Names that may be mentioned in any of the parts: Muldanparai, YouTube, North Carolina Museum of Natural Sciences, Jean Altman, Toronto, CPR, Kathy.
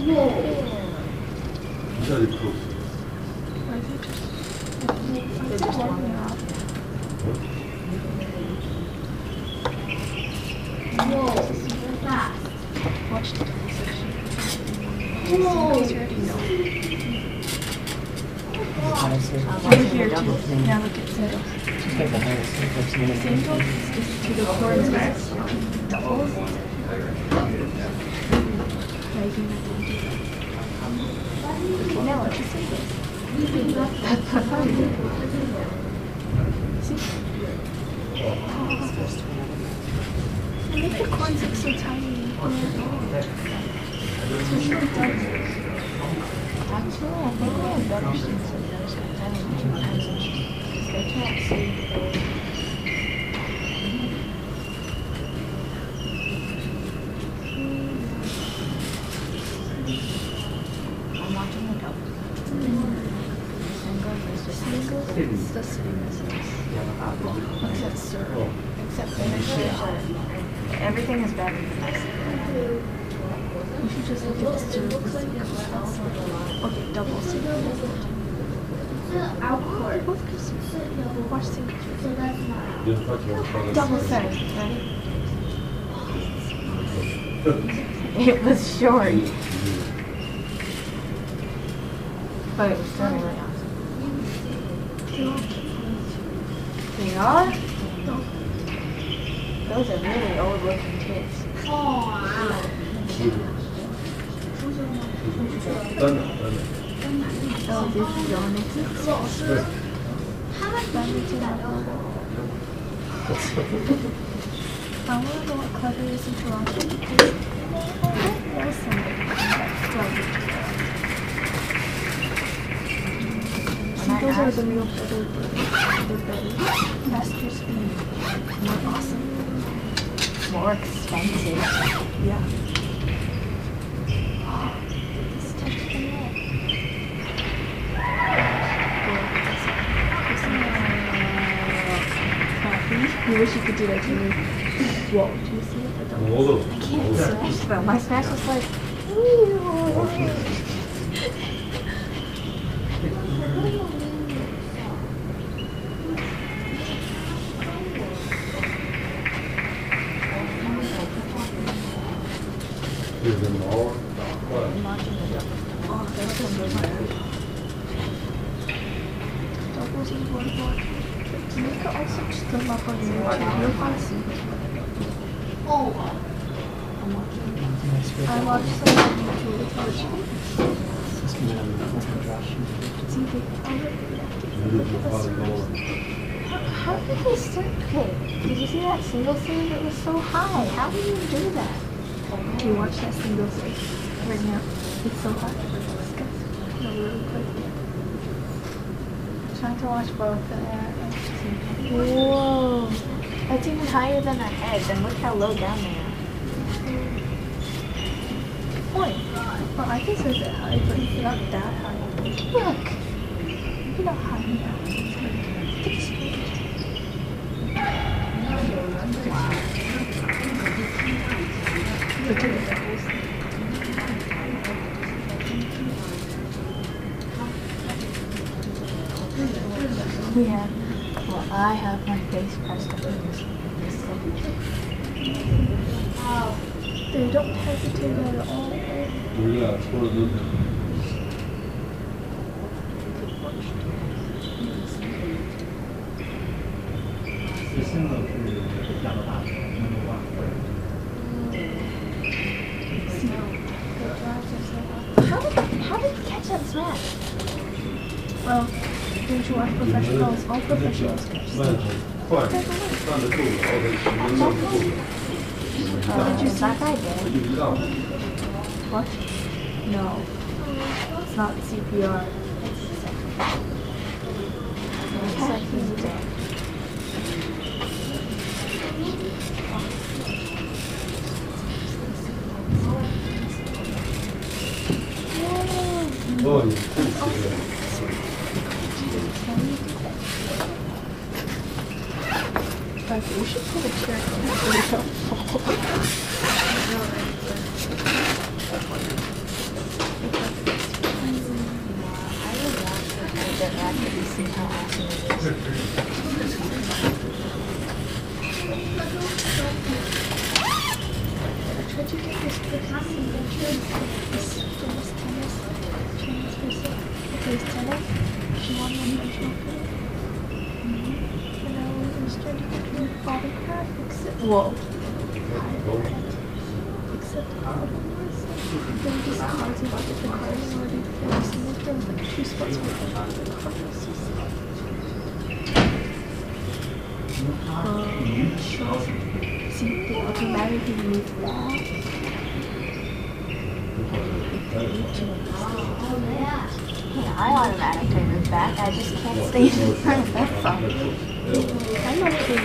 Yeah. Very cool. They're just warming up. Whoa, this is really fast. Watch the double section. Whoa. You guys already know. Over here, too. Yeah, look at this. Just like the highest. Singles is to the core and back. Doubles. Now it's a singles. I make the coins look so tiny. Actually, I think I have better sense of those guys. I don't know what I'm saying. Because they can't see. I'm watching the doubles. It's the same as this. Except syrup. Except syrup. Everything is better than this. You should just look at the syrup. Okay, double syrup. Outport. Watch syrup. Double syrup, right? It was short. But it was turning around. They are? Those are really old looking kids. Oh, this is your next. How much money did I owe? I want to know what club it is in Toronto. There was somebody that's club. Those are the real better master speed. More awesome. More expensive. Yeah. This touched the net. Kathy, you wish you could do that to me. Whoa, do you see it? I can't smash though. My smash was like, ooh. I watched some on YouTube. How did they circuit? Did you see that single save? It was so high. How did you do that? Can you watch that single save right now? It's so high. Let's go. Really quick. I'm trying to watch both of that. Whoa. That's even higher than our heads, and look how low down they are. Well, I guess it's that high, but it's not that high. Look! Look how high now. It's straight. We have, well, I have my face pressed up in this. Wow. They don't hesitate at all. Yeah, it's one of them. How did you catch that smash? Well, don't you watch professionals? All professionals catch smash. Did you see that guy there? What? No. It's not CPR. It's like he's dead. Oh, you think we should put a chair on the table. you take this to the class and go through this I automatically move back. I just can't stay in front of that phone. I'm not doing it.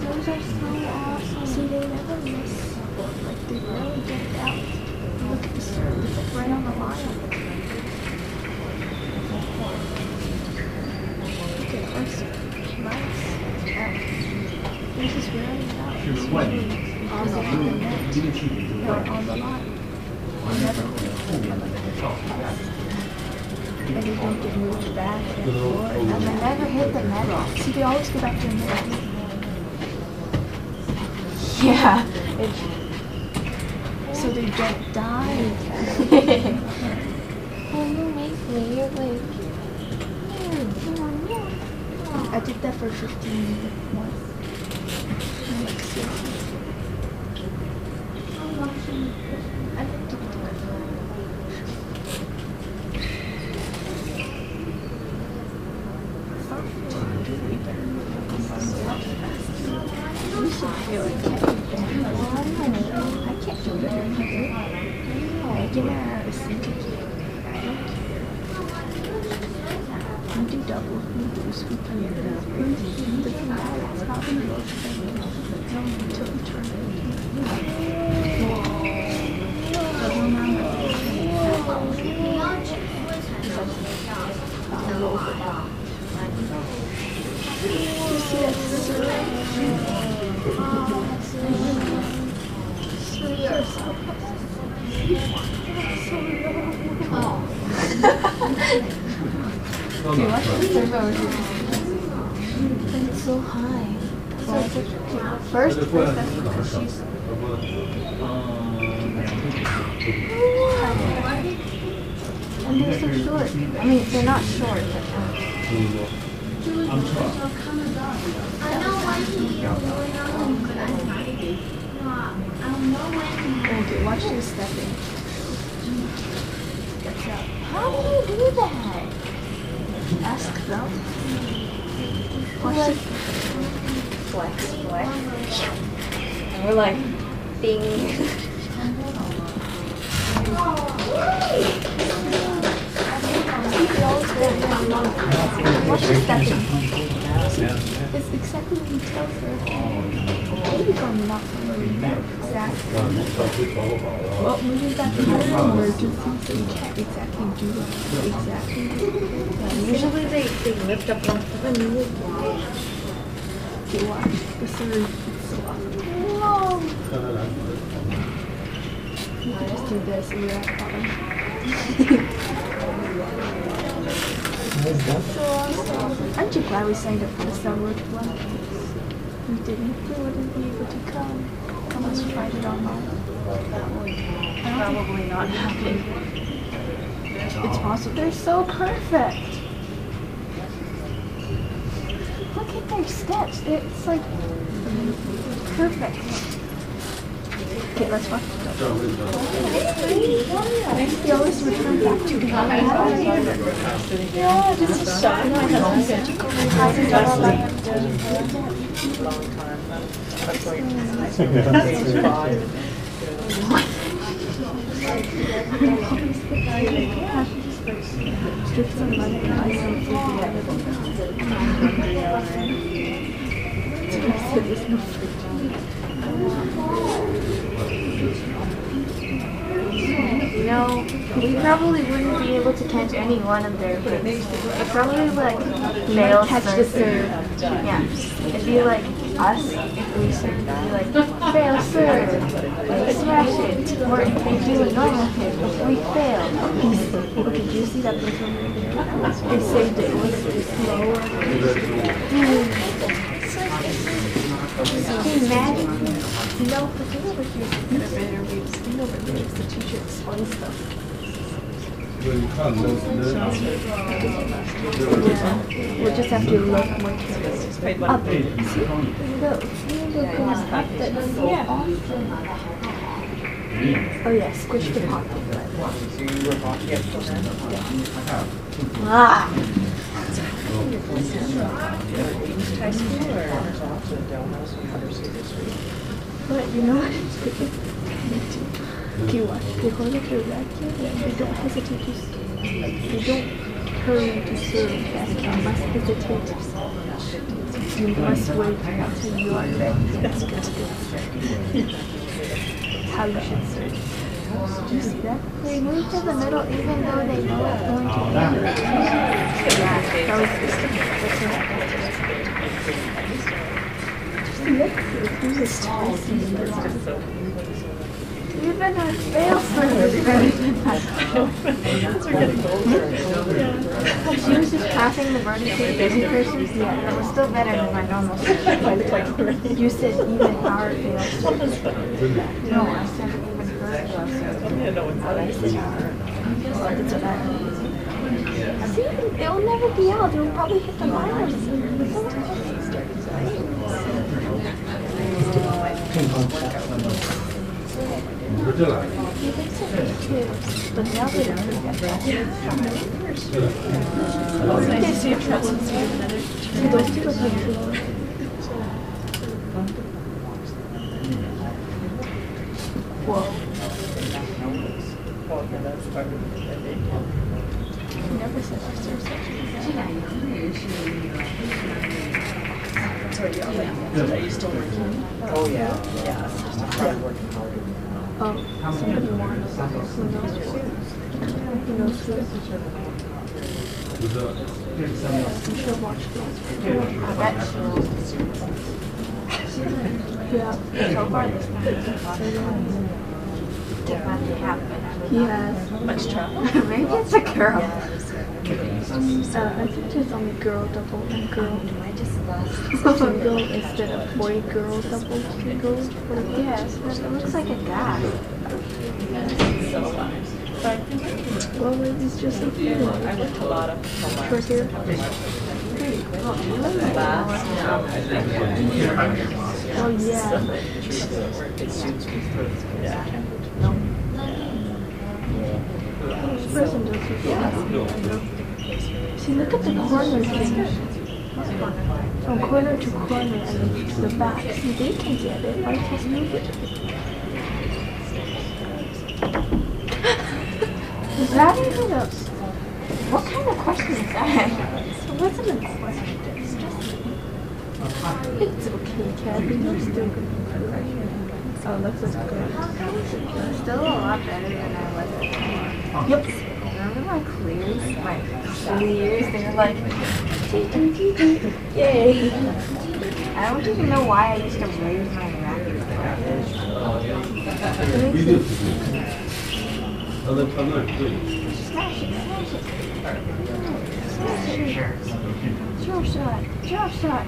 Those are so awesome. See, they never miss. Like, they really get it out. Look at the service, like right on the line. And you don't get moved back and forth. And they never hit the metal. See, they always go back to the metal. Yeah. So they don't die. Oh, you make me. You're like, I did that for 15 minutes once. I'm like, seriously. I'm watching. I think It'd be like us if we serve them, like, fail, serve, smash it, or if they do a normal hit, we fail. Did you see that this one right there? It said that it was mad. No, but you over here, the teacher explains stuff. We'll just have to look more carefully. Up. See? Oh yeah, squish the pot. But you know what? You hold up your vacuum and you don't hesitate to serve. Like, you don't hurry to serve. You must hesitate to serve. You must wait until you are ready. That's good. How you should serve. Do you see that? They move to the middle even though they know it's going to be. Yeah, that was good. Just look, it uses time. Even our fail servers are better than that. She was just passing the burden to the busy persons. Yeah, that was still better than my normal service. You said even our fail servers. No, I said even her fail servers. See, they'll never be out. They'll probably hit the virus. But now they don't forget that. She never said our service actually. Are you still working? Oh, yeah. Yeah, probably working harder. Oh, somebody wants He has much trouble. Maybe it's a girl. I think there's only girl double and girl. Single instead of boy girl double single. Yes, it looks like a guy. Well, it was just a few. I looked a lot up. Short hair. Oh yeah. This person does. Yeah. See, look at the corners here. From corner to corner and to the back. See, they can get it. I just move it. Is that even a... What kind of question is that? It wasn't a question. It's just... It's okay, Kathy. You're still good. Oh, that was good. Still a lot better than I was. Yep. Remember my clears? My clears, they were like... Yay! I don't even know why I used to raise my racket. Smash it. Drop shot. Try.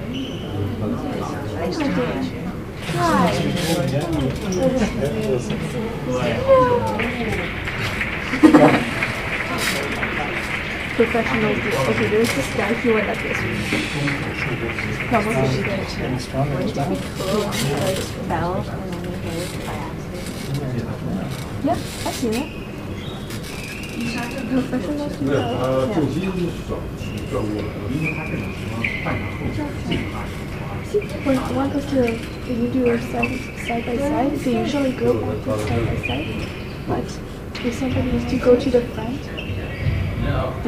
Professionals do. Okay, there's this guy who went up this week. Probably should get it. Fell and then he hit by accident. Yep, I've seen it. Professionals do that. Yeah. See, when one goes to, when you do your side by side, they usually go on to side by side. But if somebody needs to go to the front, and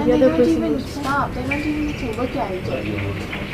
the other person would stop. They don't even need to look at each other.